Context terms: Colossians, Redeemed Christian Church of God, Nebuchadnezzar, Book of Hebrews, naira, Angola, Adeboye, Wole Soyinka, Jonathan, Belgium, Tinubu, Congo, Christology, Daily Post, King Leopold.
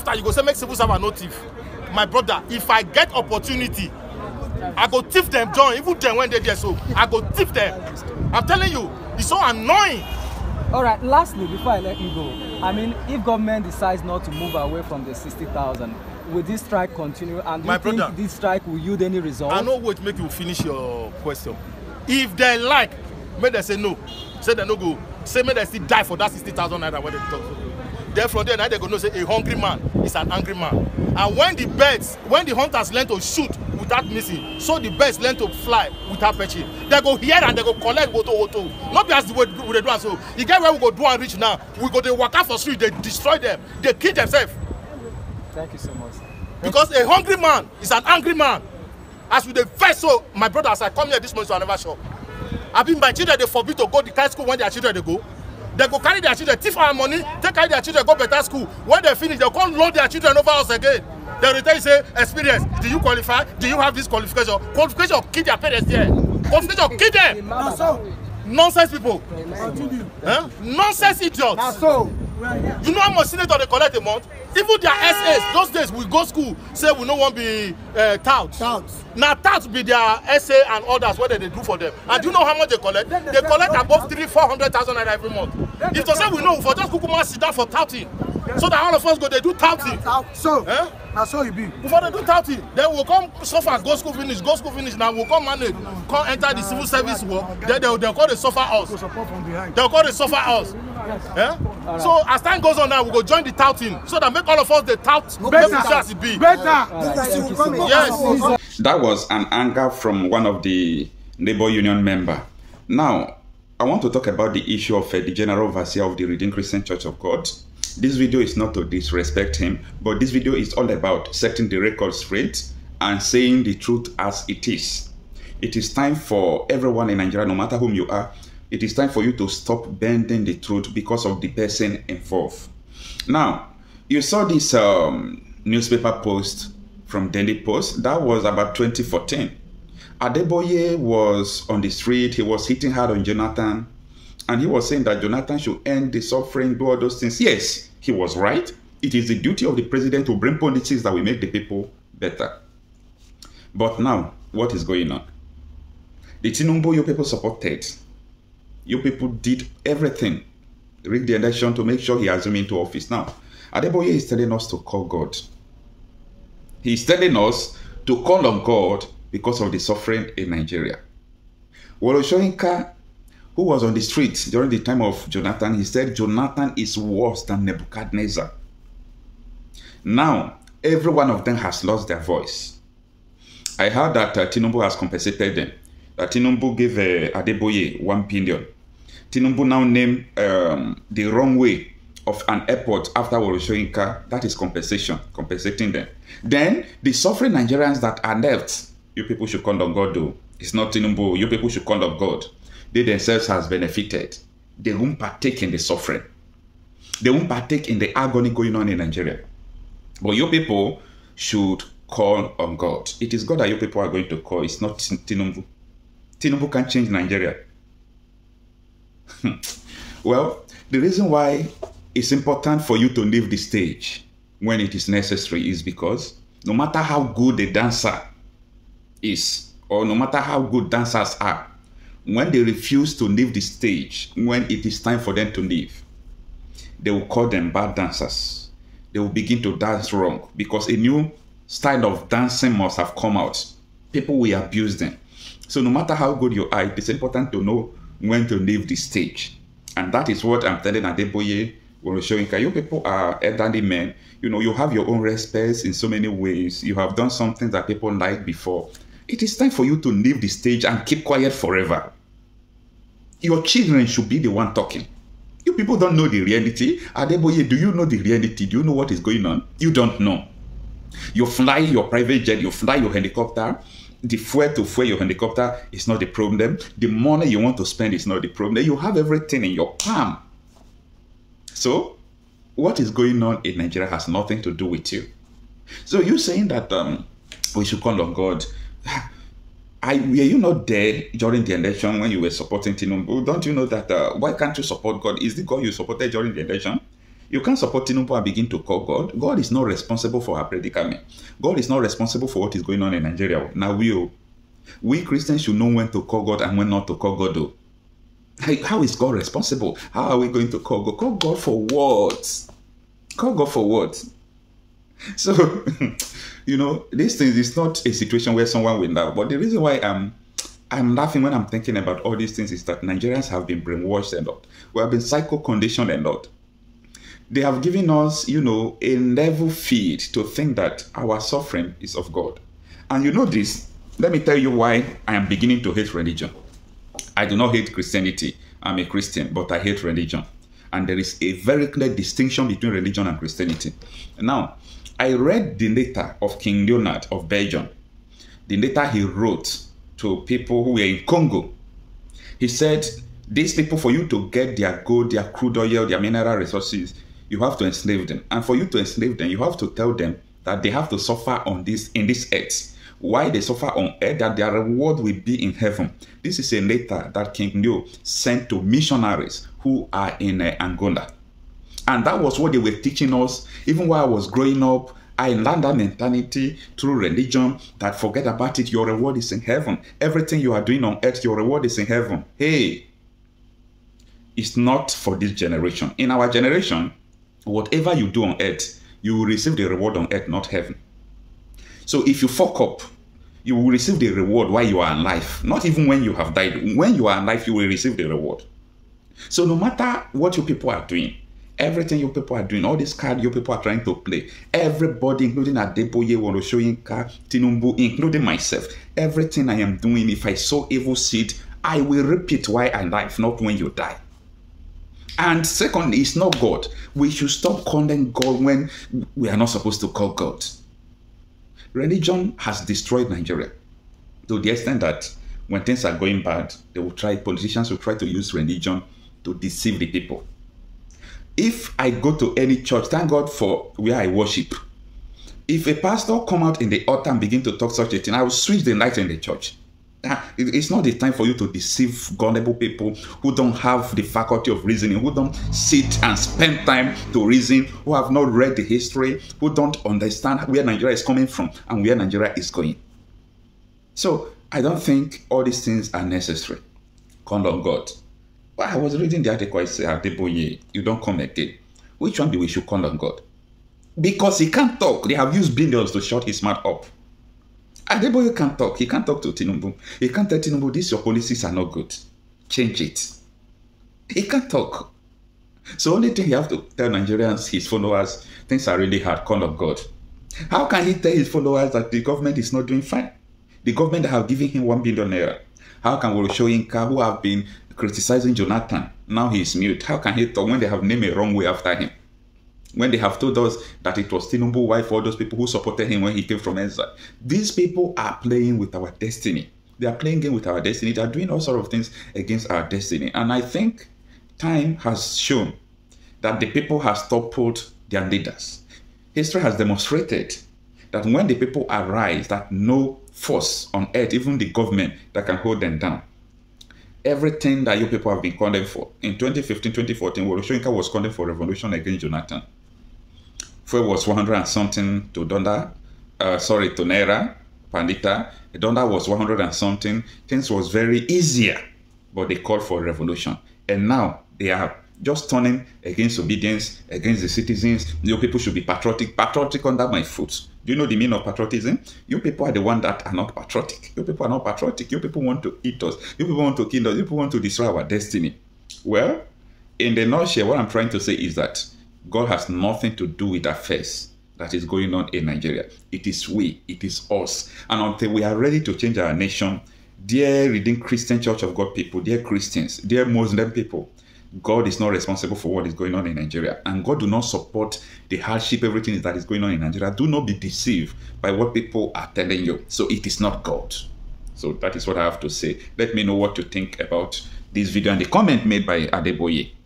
after you go say make civil servant no thief. My brother, if I get opportunity, I go thief them, John. Even then when they there, so I go thief them. I'm telling you, it's so annoying. All right, lastly, before I let you go, I mean, if government decides not to move away from the 60,000, will this strike continue? And do you think this strike will yield any result? I know what make you finish your question. If they like, may they say no. Say they no go. Say may they still die for that 60,000 naira when they talk. Therefore, then they go no say a hungry man is an angry man. And when the birds, when the hunters learn to shoot without missing, so the birds learn to fly without perching. They go here and they go collect woto. Not because the way we do so. You get where we go do and reach now. We go they walk out for street. They destroy them. They kill themselves. Thank you so much. Because a hungry man is an angry man. As with the first, so my brother, as I come here this morning, so I never shop. I've been my children, they forbid to go to high school when their children they go. They go carry their children, thief our money, they carry their children, go better school. When they finish, they'll come load their children over us again. They return and say, experience, do you qualify? Do you have this qualification? Qualification kill their parents there. Qualification kill them. Nonsense people. Huh? Nonsense idiots. You know how much senator they collect a month? Even their SS, those days we go school, say we no one be touts. Now touts be their essay and others, what they do for them. And do you know how much they collect? They collect above 300,000 naira every month. If they say we know, for just Kukuma sit down for touting. So that all of us go, they do touting. So, eh? That's how you be. Before they do touting, they will come suffer, go school finish, now we'll come manage, come enter the civil service work, then they'll call the suffer us. They'll call the suffer us. Yeah? Right. So as time goes on now, we go join the touting so that make all of us the tout better as it be. Better. Right. Yes. That was an anger from one of the labor union member. Now, I want to talk about the issue of the general overseer of the Redeemed Christian Church of God. This video is not to disrespect him, but this video is all about setting the record straight and saying the truth as it is. It is time for everyone in Nigeria, no matter whom you are, it is time for you to stop bending the truth because of the person involved. Now, you saw this newspaper post from Daily Post. That was about 2014. Adeboye was on the street. He was hitting hard on Jonathan. And he was saying that Jonathan should end the suffering, do all those things. Yes, he was right. It is the duty of the president to bring policies that will make the people better. But now, what is going on? The Tinubu your people supported. You people did everything, rigged the election to make sure he assumed into office. Now, Adeboye is telling us to call God. He's telling us to call on God because of the suffering in Nigeria. Wole Soyinka, who was on the street during the time of Jonathan, he said Jonathan is worse than Nebuchadnezzar. Now, every one of them has lost their voice. I heard that Tinubu has compensated them. Tinubu gave Adeboye 1 billion. Tinubu now named the wrong way of an airport after Wole Soyinka. That is compensation, compensating them. Then the suffering Nigerians that are left, you people should call on God though. It's not Tinubu, you people should call on God. They themselves has benefited. They won't partake in the suffering. They won't partake in the agony going on in Nigeria. But you people should call on God. It is God that you people are going to call. It's not Tinubu. Tinubu can't change Nigeria. Well, the reason why it's important for you to leave the stage when it is necessary is because no matter how good the dancer is, or no matter how good dancers are, when they refuse to leave the stage, when it is time for them to leave, they will call them bad dancers. They will begin to dance wrong because a new style of dancing must have come out. People will abuse them. So no matter how good you are, it's important to know when to leave the stage. And that is what I'm telling Adeboye, Wole Soyinka. You people are elderly men. You know, you have your own respects in so many ways. You have done something that people liked before. It is time for you to leave the stage and keep quiet forever. Your children should be the one talking. You people don't know the reality. Adeboye, do you know the reality? Do you know what is going on? You don't know. You fly your private jet, you fly your helicopter. The fuel to fuel your helicopter is not the problem. The money you want to spend is not the problem. You have everything in your palm. So, what is going on in Nigeria has nothing to do with you. So, you saying that we should call on God. Were you not there during the election when you were supporting Tinubu? Don't you know that? Why can't you support God? Is the God you supported during the election? You can't support Tinubu and begin to call God. God is not responsible for our predicament. God is not responsible for what is going on in Nigeria. Now we Christians should know when to call God and when not to call God though. How is God responsible? How are we going to call God? Call God for what? Call God for what? So, you know, this thing is not a situation where someone will laugh. But the reason why I'm laughing when I'm thinking about all these things is that Nigerians have been brainwashed a lot. We have been psycho-conditioned a lot. They have given us, you know, a level feed to think that our suffering is of God. And you know this, let me tell you why I am beginning to hate religion. I do not hate Christianity. I'm a Christian, but I hate religion. And there is a very clear distinction between religion and Christianity. Now, I read the letter of King Leopold of Belgium. The letter he wrote to people who were in Congo. He said, these people, for you to get their gold, their crude oil, their mineral resources, you have to enslave them. And for you to enslave them, you have to tell them that they have to suffer on this, in this earth. Why they suffer on earth, that their reward will be in heaven. This is a letter that King Leo sent to missionaries who are in Angola. And that was what they were teaching us. Even while I was growing up, I learned that mentality through religion, that forget about it, your reward is in heaven. Everything you are doing on earth, your reward is in heaven. Hey, it's not for this generation. In our generation, whatever you do on earth, you will receive the reward on earth, not heaven. So if you fuck up, you will receive the reward while you are alive. Not even when you have died. When you are alive, you will receive the reward. So no matter what you people are doing, everything you people are doing, all this card you people are trying to play, everybody, including Adeboye, Wole Soyinka, Tinubu, including myself, everything I am doing, if I sow evil seed, I will reap it while I'm alive, not when you die. And secondly, it's not God. We should stop calling God when we are not supposed to call God. Religion has destroyed Nigeria to the extent that when things are going bad, they will try, politicians will try to use religion to deceive the people. If I go to any church, thank God for where I worship. If a pastor come out in the altar and begin to talk such a thing, I will switch the light in the church. It's not the time for you to deceive gullible people who don't have the faculty of reasoning, who don't sit and spend time to reason, who have not read the history, who don't understand where Nigeria is coming from and where Nigeria is going. So I don't think all these things are necessary. Call on God. Well, I was reading the article, I said, Adeboye, you don't come again. Which one do we should call on God? Because he can't talk. They have used billions to shut his mouth up. Adeboye can't talk. He can't talk to Tinubu. He can't tell Tinubu, these your policies are not good. Change it. He can't talk. So only thing he have to tell Nigerians, his followers, things are really hard. Call on God. How can he tell his followers that the government is not doing fine? The government have given him 1 billion naira. How can Wole Soyinka, who have been criticizing Jonathan, now he is mute? How can he talk when they have named a wrong way after him? When they have told us that it was Tinubu wife, all those people who supported him when he came from exile. These people are playing with our destiny. They are playing game with our destiny. They are doing all sorts of things against our destiny. And I think time has shown that the people have toppled their leaders. History has demonstrated that when the people arise, that no force on earth, even the government, that can hold them down. Everything that you people have been condemned for. In 2015, 2014, Wole Soyinka was condemned for revolution against Jonathan. Fuel was 100 and something to Donda, to Naira, Pandita. Donda was 100 and something. Things was very easier, but they called for revolution. And now they are just turning against obedience, against the citizens. You people should be patriotic. Patriotic under my foot. Do you know the meaning of patriotism? You people are the ones that are not patriotic. You people are not patriotic. You people want to eat us. You people want to kill us. You people want to destroy our destiny. Well, in the nutshell, what I'm trying to say is that God has nothing to do with affairs that is going on in Nigeria. It is we. It is us. And until we are ready to change our nation, dear Redeemed Christian Church of God people, dear Christians, dear Muslim people, God is not responsible for what is going on in Nigeria. And God do not support the hardship, everything that is going on in Nigeria. Do not be deceived by what people are telling you. So it is not God. So that is what I have to say. Let me know what you think about this video and the comment made by Adeboye.